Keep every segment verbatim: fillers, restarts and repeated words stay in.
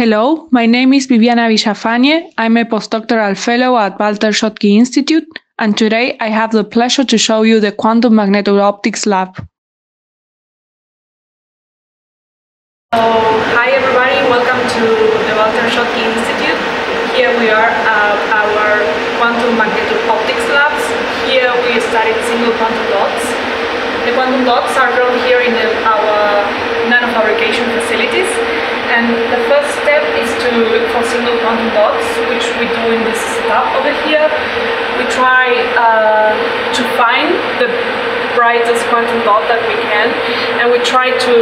Hello, my name is Viviana Villafañe. I'm a postdoctoral fellow at Walter Schottky Institute, and today I have the pleasure to show you the Quantum Magnetooptics Lab. So, hi everybody, welcome to the Walter Schottky Institute. Here we are at our Quantum Magnetooptics Labs. Here we studied single quantum dots. The quantum dots are grown here in the, our nanofabrication facilities. And the first step is to look for single quantum dots, which we do in this setup over here. We try uh, to find the brightest quantum dot that we can, and we try to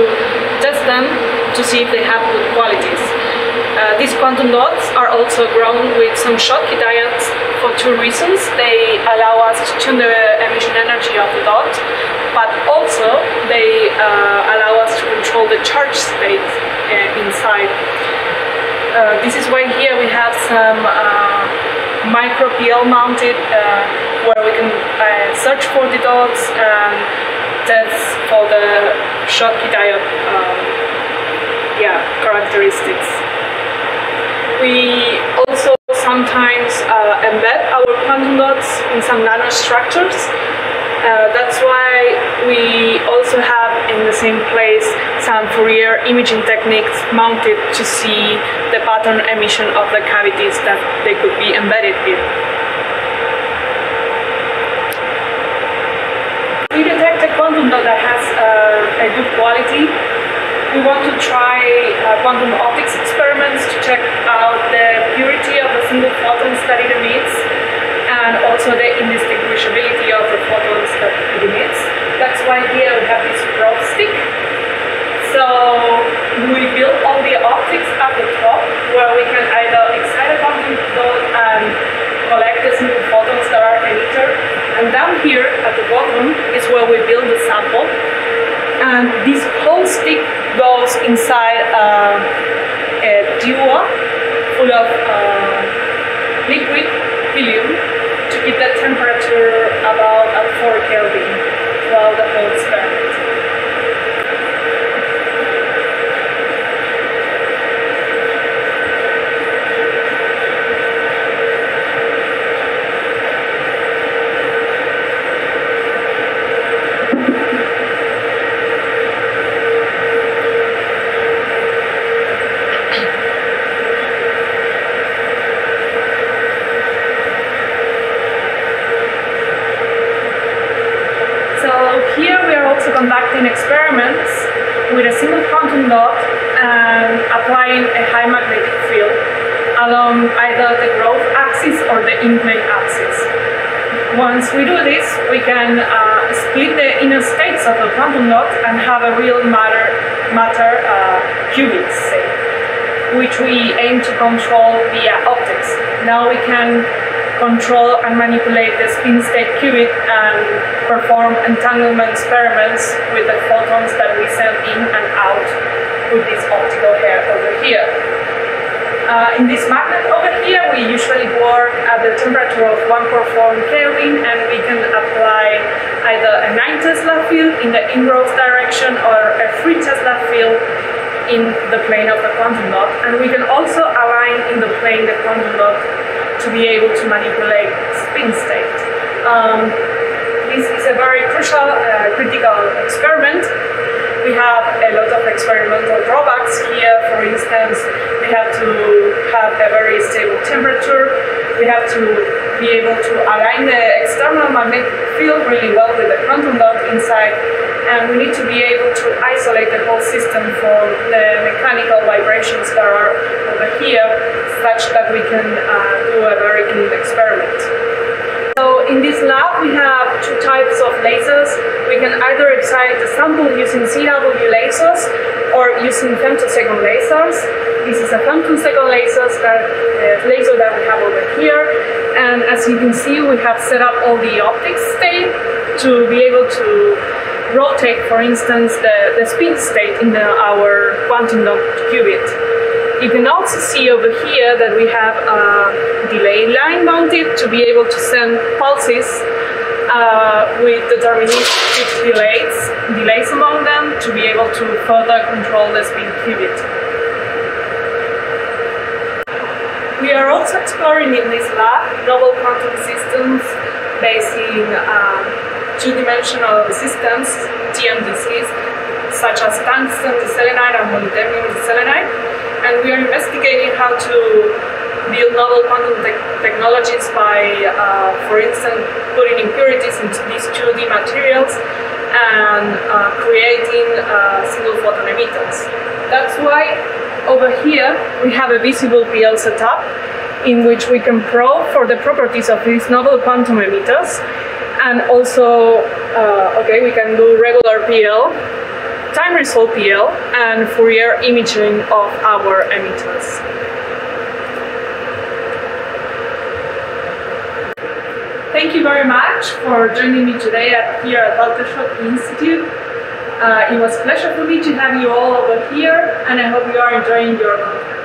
test them to see if they have good qualities. Uh, these quantum dots are also grown with some Schottky diodes for two reasons. They allow us to tune the emission energy of the dot, but also they uh, allow us to control the charge state inside. Uh, this is why here we have some uh, micro P L mounted uh, where we can uh, search for the dots and test for the Schottky diode um, yeah, characteristics. We also sometimes uh, embed our quantum dots in some nanostructures. Uh, that's why we also have in the same place some Fourier imaging techniques mounted to see the pattern emission of the cavities that they could be embedded in. We detect a quantum dot that has uh, a good quality. We want to try uh, quantum optics experiments to check out the purity of the single photons that it emits, and also the indistinguishability of the photons that it emits. That's why here we have this probe stick. So we build all the optics at the top, where we can either excite a quantum dot and collect the single photons that are emitted, and down here at the bottom is where we build the sample. And this whole stick goes inside uh, a dewar full of uh, liquid helium, to keep that temperature about at four Kelvin while the whole experiment. Conducting experiments with a single quantum dot and applying a high magnetic field along either the growth axis or the incline axis. Once we do this, we can uh, split the inner states of the quantum dot and have a real matter, matter uh, qubits, say, which we aim to control via optics. Now we can control and manipulate the spin state qubit and perform entanglement experiments with the photons that we send in and out with this optical hair over here. Uh, in this magnet over here, we usually work at the temperature of one point four Kelvin, and we can apply either a nine Tesla field in the ingrowth direction or a three Tesla field in the plane of the quantum dot, and we can also align in the plane the quantum dot to be able to manipulate spin state. Um, this is a very crucial, uh, critical experiment. We have a lot of experimental drawbacks here. For instance, we have to have a very stable temperature. We have to be able to align the external magnetic field really well with the quantum dot inside, and we need to be able to isolate the whole system from the mechanical vibrations that are over here, such that we can uh, do a very clean experiment. So in this lab we have two types of lasers. We can either excite the sample using C W lasers or using femtosecond lasers. This is a femtosecond laser that, uh, laser that we have over here, and as you can see we have set up all the optics state to be able to rotate, for instance, the, the spin state in the, our quantum dot qubit. You can also see over here that we have a delay line mounted to be able to send pulses uh, with deterministic delays, delays among them, to be able to further control the spin qubit. We are also exploring in this lab novel quantum systems based in um, two-dimensional systems, T M D Cs, such as tungsten diselenide and molybdenum diselenide, and we are investigating how to build novel quantum te technologies by, uh, for instance, putting impurities into these two D materials and uh, creating uh, single photon emitters. That's why over here we have a visible P L setup in which we can probe for the properties of these novel quantum emitters, and also, uh, okay, we can do regular P L, time resolved P L, and Fourier imaging of our emitters. Thank you very much for joining me today at, here at Walter Schottky Institute. Uh, it was a pleasure for me to have you all over here, and I hope you are enjoying your conference.